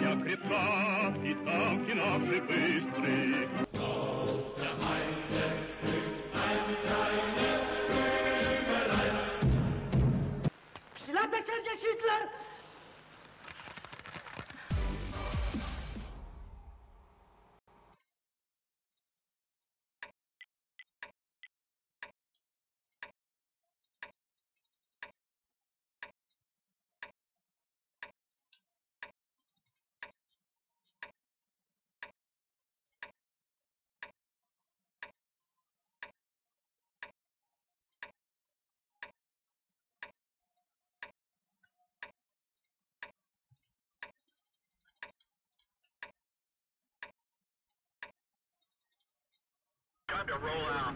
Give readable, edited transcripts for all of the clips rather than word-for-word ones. броня крепка, и танки наши быстры. To roll out.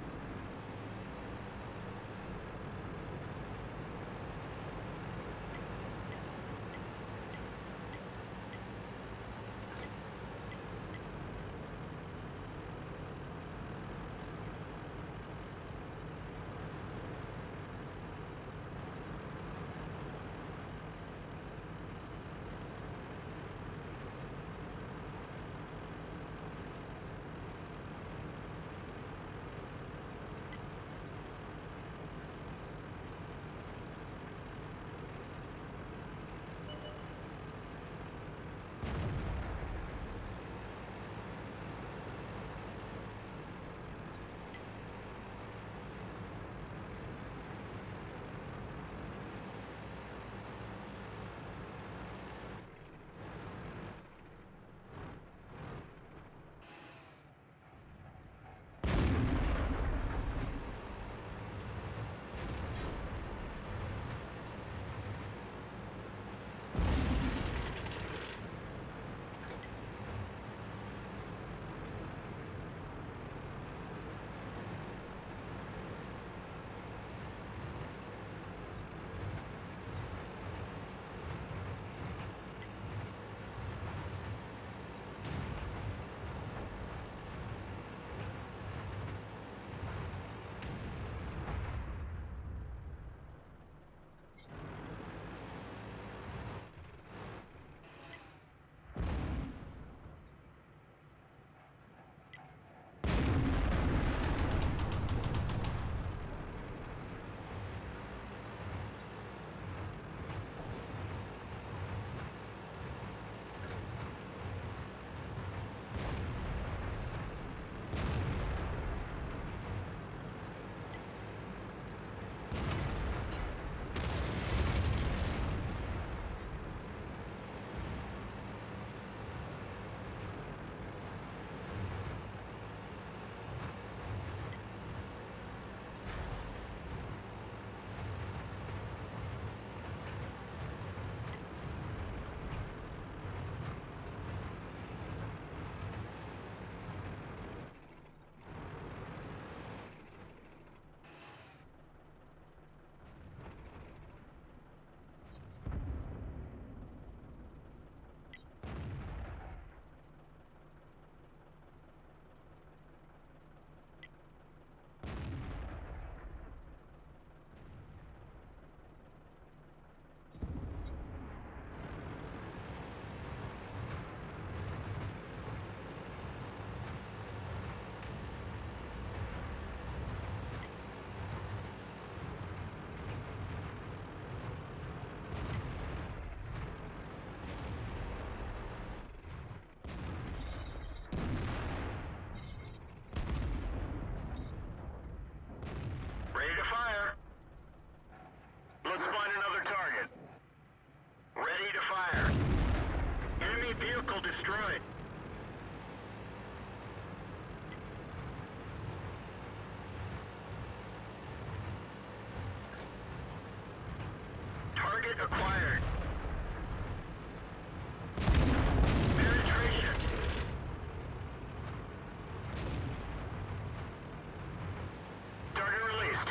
Destroyed. Target acquired. Penetration. Target released.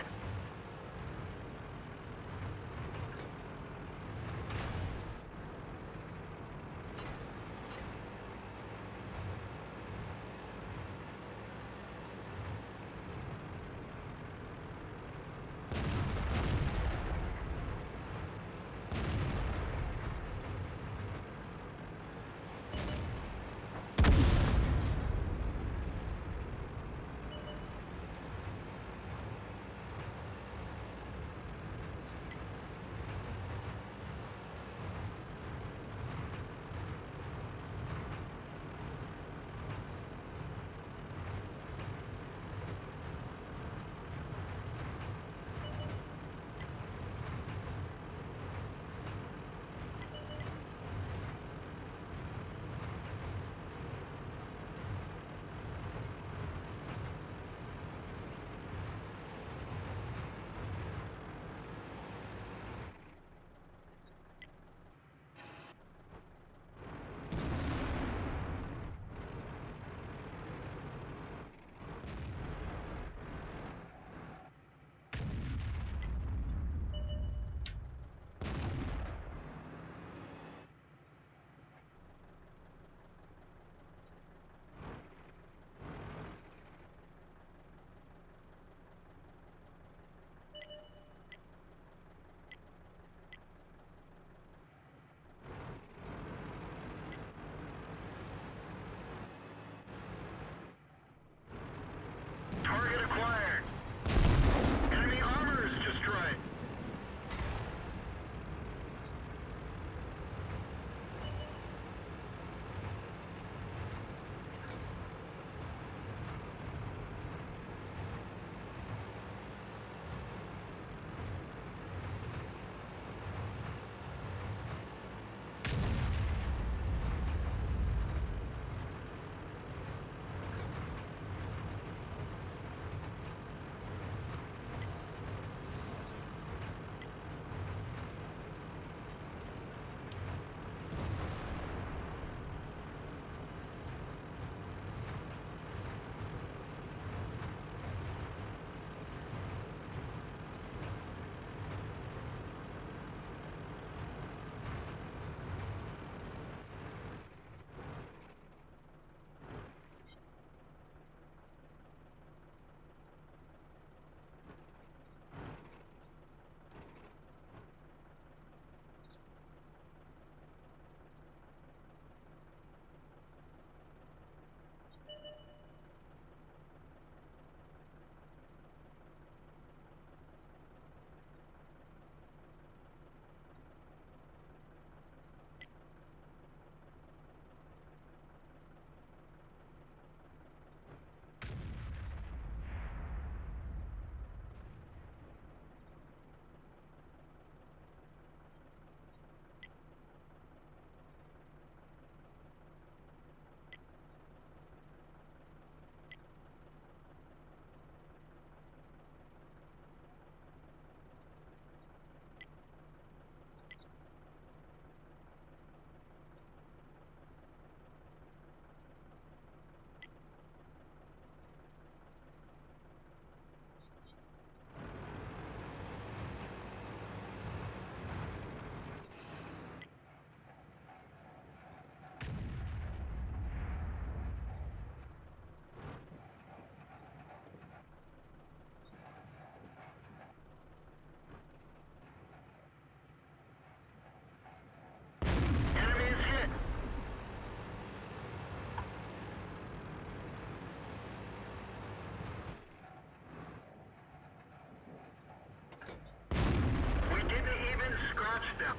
can scratch them.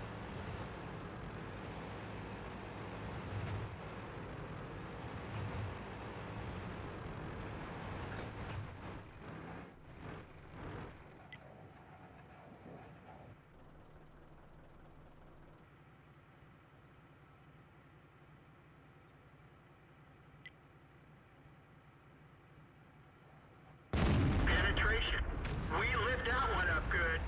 We lit that one up good.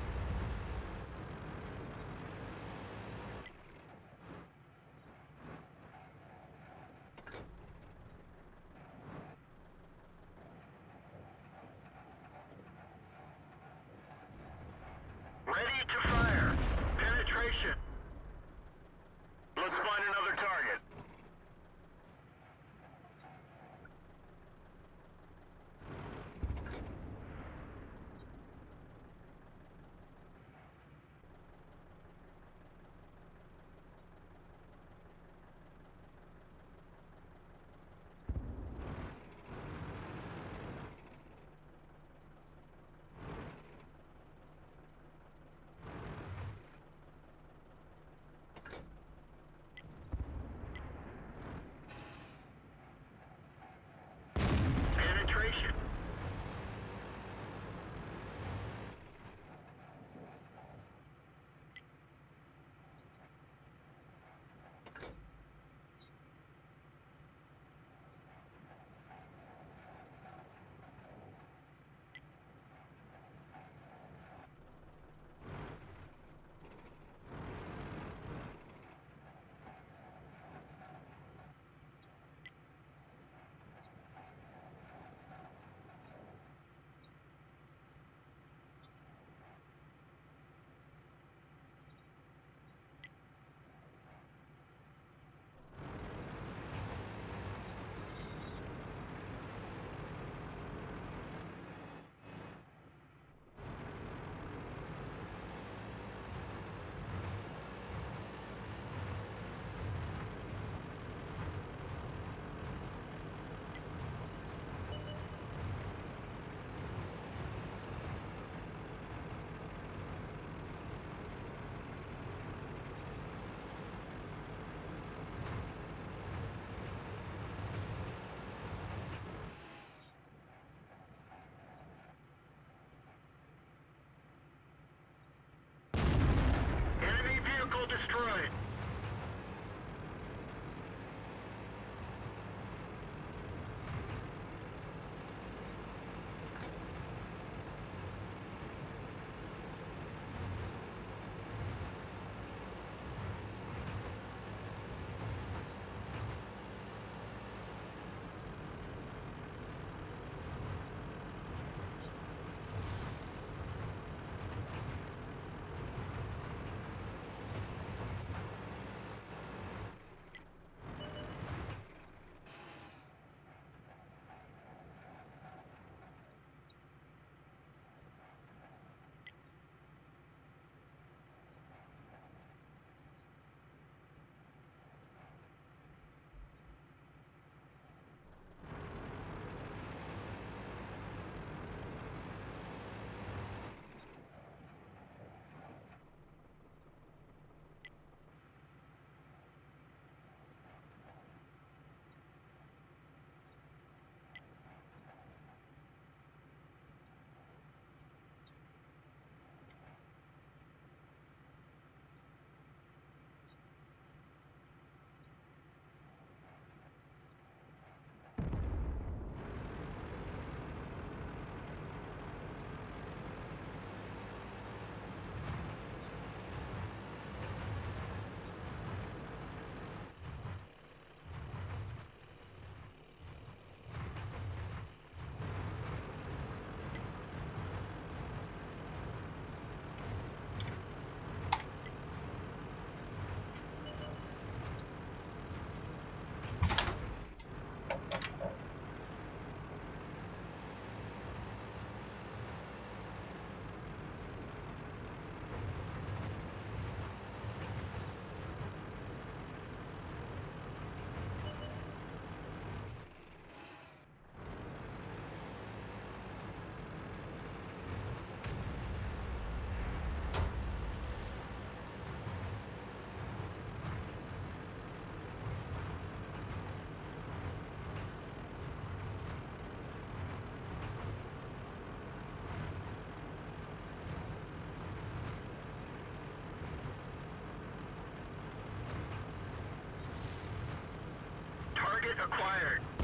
acquired.